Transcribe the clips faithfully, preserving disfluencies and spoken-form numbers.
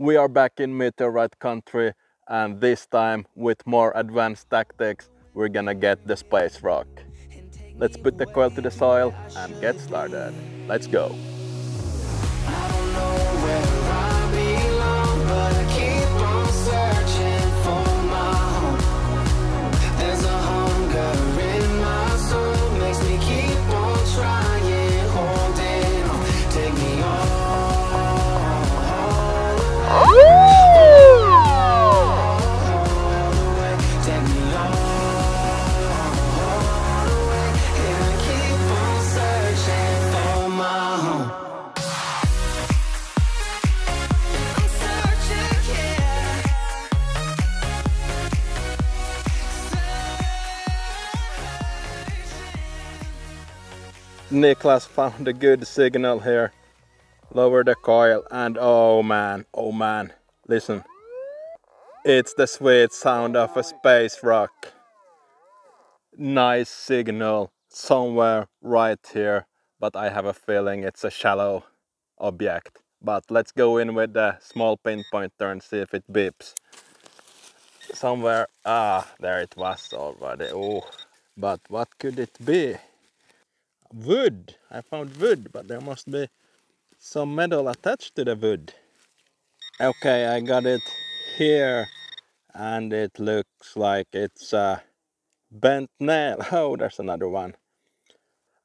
We are back in meteorite country, and this time with more advanced tactics we're gonna get the space rock. Let's put the coil to the soil and get started. Let's go! Niklas found a good signal here. Lower the coil and oh man, oh man, listen. It's the sweet sound of a space rock. Nice signal somewhere right here, but I have a feeling it's a shallow object. But let's go in with the small pinpointer and see if it beeps. Somewhere, ah, there it was already. Oh, but what could it be? Wood. I found wood, but there must be some metal attached to the wood. Okay, I got it here, and it looks like it's a bent nail. Oh, there's another one.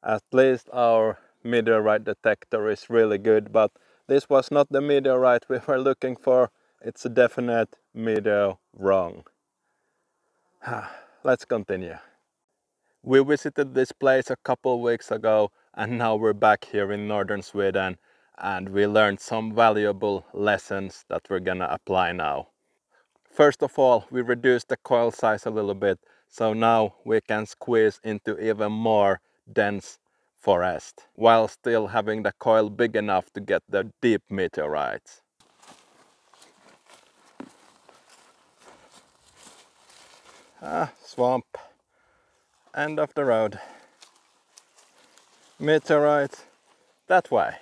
At least our meteorite detector is really good, but this was not the meteorite we were looking for. It's a definite meteor wrong. Let's continue. We visited this place a couple weeks ago, and now we're back here in northern Sweden, and we learned some valuable lessons that we're gonna apply now. First of all, we reduced the coil size a little bit, so now we can squeeze into even more dense forest, while still having the coil big enough to get the deep meteorites. Ah, swamp. End of the road. Meteorite that way.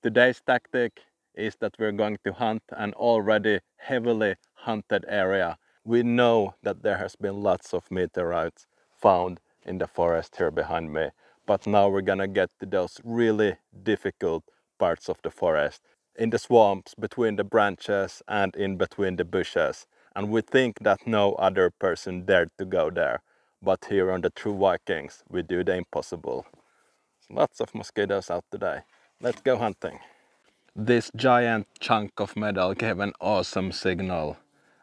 Today's tactic is that we're going to hunt an already heavily hunted area. We know that there has been lots of meteorites found in the forest here behind me, but now we're gonna get to those really difficult parts of the forest. In the swamps, between the branches and in between the bushes. And we think that no other person dared to go there. But here on the True Vikings, we do the impossible. Lots of mosquitoes out today. Let's go hunting. This giant chunk of metal gave an awesome signal.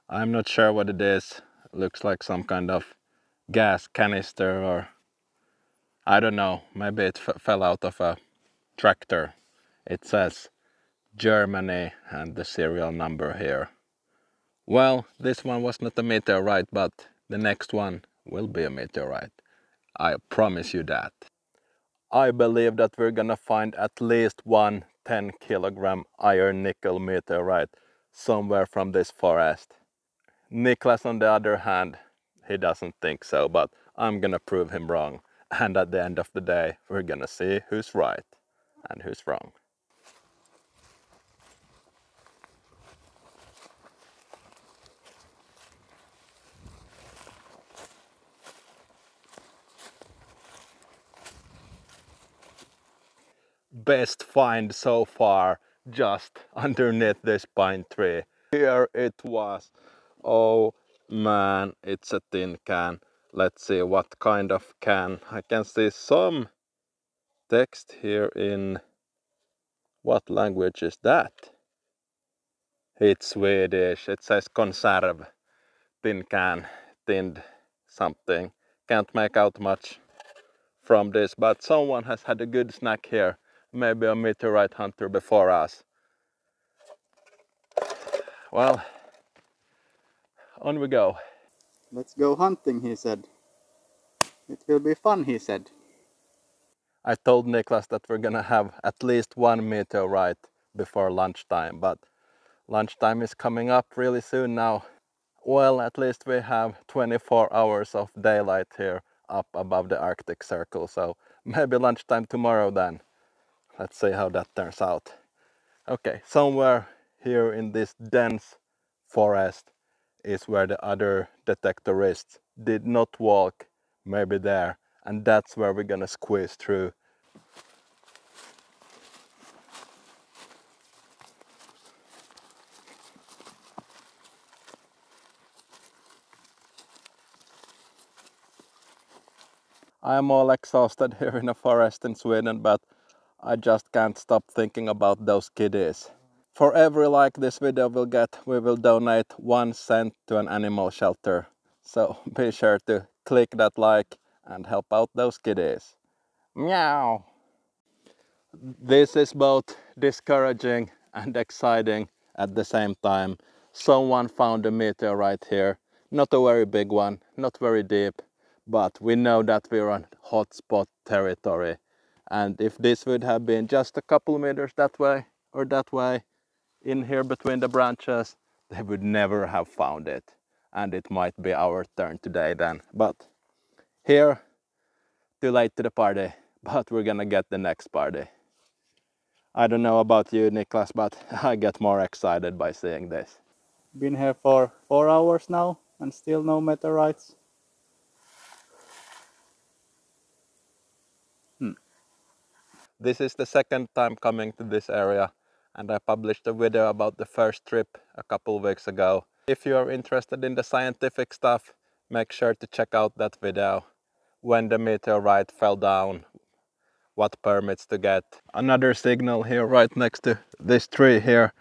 I'm not sure what it is. It looks like some kind of gas canister or... I don't know, maybe it f fell out of a tractor. It says Germany and the serial number here. Well, this one was not a meteorite, but the next one will be a meteorite. I promise you that. I believe that we're gonna find at least one ten kilogram iron nickel meteorite somewhere from this forest. Niklas, on the other hand, he doesn't think so, but I'm gonna prove him wrong. And at the end of the day, we're gonna see who's right and who's wrong. Best find so far, just underneath this pine tree. Here it was. Oh man, it's a tin can. Let's see what kind of can. I can see some text here in... What language is that? It's Swedish. It says konserv. Tin can. Tinned something. Can't make out much from this, but someone has had a good snack here. Maybe a meteorite hunter before us. Well, on we go. Let's go hunting, he said. It will be fun, he said. I told Niklas that we're gonna have at least one meteorite before lunchtime, but lunchtime is coming up really soon now. Well, at least we have twenty-four hours of daylight here up above the Arctic Circle, so maybe lunchtime tomorrow then. let's see how that turns out. Okay, somewhere here in this dense forest is where the other detectorists did not walk, maybe there, and that's where we're gonna squeeze through. I am all exhausted here in a forest in Sweden, but I just can't stop thinking about those kiddies. For every like this video will get, we will donate one cent to an animal shelter. So be sure to click that like and help out those kiddies. Meow! This is both discouraging and exciting at the same time. Someone found a meteorite here. Not a very big one, not very deep. But we know that we're on hotspot territory, and if this would have been just a couple meters that way or that way, in here between the branches, they would never have found it. And it might be our turn today then, but here, too late to the party, but we're gonna get the next party. I don't know about you, Niklas, but I get more excited by seeing this. Been here for four hours now and still no meteorites. This is the second time coming to this area, and I published a video about the first trip a couple weeks ago. If you are interested in the scientific stuff, make sure to check out that video. When the meteorite fell down, what permits to get. Another signal here right next to this tree here,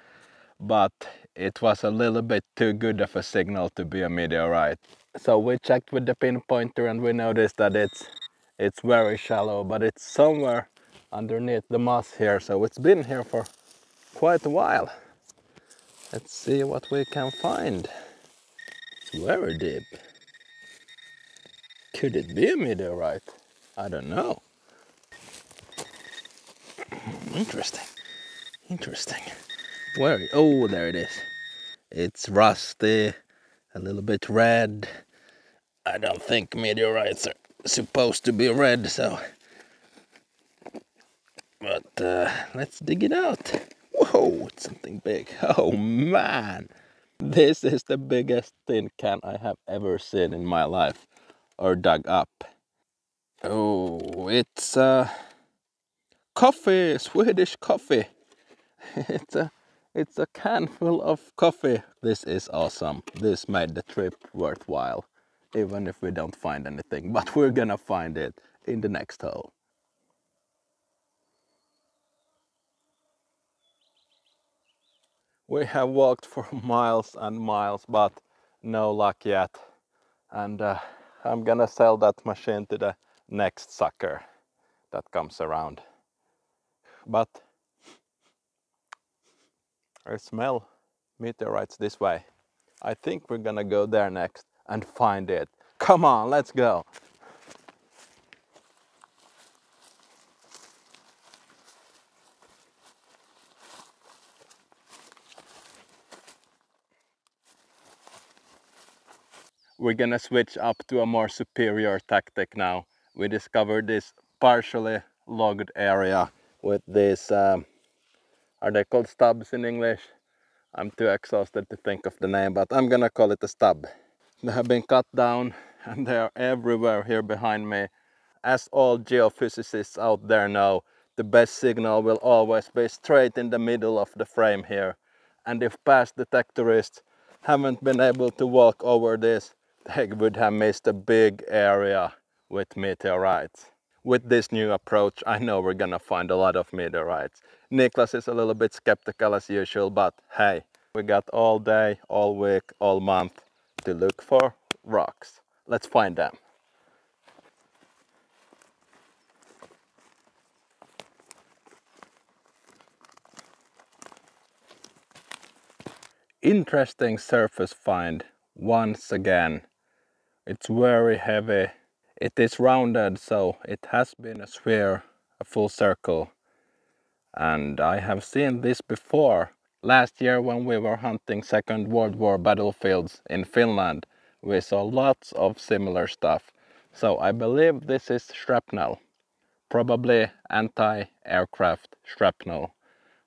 but it was a little bit too good of a signal to be a meteorite. So we checked with the pinpointer and we noticed that it's, it's very shallow, but it's somewhere underneath the moss here, so it's been here for quite a while. Let's see what we can find. It's very deep. Could it be a meteorite? I don't know. Interesting. Interesting. Where? Oh, there it is. It's rusty, a little bit red. I don't think meteorites are supposed to be red, so. But uh, let's dig it out. Whoa, it's something big. Oh man, this is the biggest tin can I have ever seen in my life or dug up. Oh, it's uh, coffee, Swedish coffee. It's a, it's a can full of coffee. This is awesome. This made the trip worthwhile, even if we don't find anything, but we're gonna find it in the next hole. We have walked for miles and miles, but no luck yet. And uh, I'm gonna sell that machine to the next sucker that comes around. But I smell meteorites this way. I think we're gonna go there next and find it. Come on, let's go. We're gonna switch up to a more superior tactic now. We discovered this partially logged area with these, um, are they called stubs in English? I'm too exhausted to think of the name, but I'm gonna call it a stub. They have been cut down and they are everywhere here behind me. As all geophysicists out there know, the best signal will always be straight in the middle of the frame here. And if past detectorists haven't been able to walk over this, they would have missed a big area with meteorites. With this new approach, I know we're gonna find a lot of meteorites. Niklas is a little bit skeptical as usual, but hey, we got all day, all week, all month to look for rocks. Let's find them. Interesting surface find once again. It's very heavy. It is rounded, so it has been a sphere, a full circle. And I have seen this before. Last year when we were hunting Second World War battlefields in Finland, we saw lots of similar stuff. So I believe this is shrapnel. probably anti-aircraft shrapnel.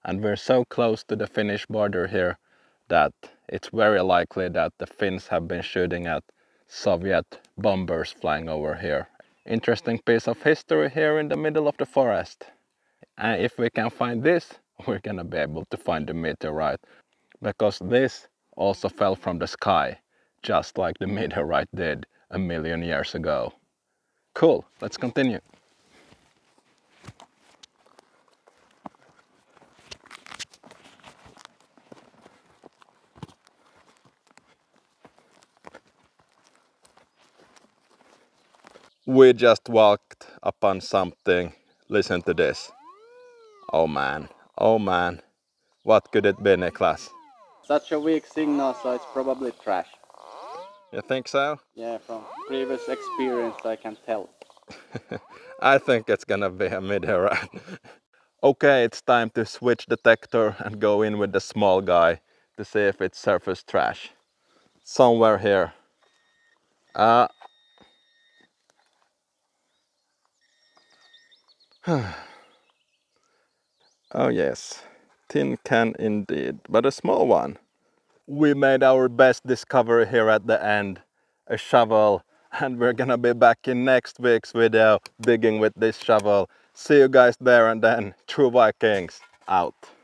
And we're so close to the Finnish border here that it's very likely that the Finns have been shooting at Soviet bombers flying over here. Interesting piece of history here in the middle of the forest. And if we can find this, we're gonna be able to find the meteorite, because this also fell from the sky, just like the meteorite did a million years ago. Cool, let's continue. We just walked upon something. Listen to this. Oh man, oh man. What could it be, Niklas? Such a weak signal, so it's probably trash. You think so? Yeah, from previous experience I can tell. I think it's gonna be a meteorite. Okay, it's time to switch detector and go in with the small guy to see if it's surface trash. Somewhere here. Uh, oh yes, tin can indeed, but a small one. We made our best discovery here at the end, a shovel, and we're gonna be back in next week's video digging with this shovel. See you guys there, and then True Vikings out.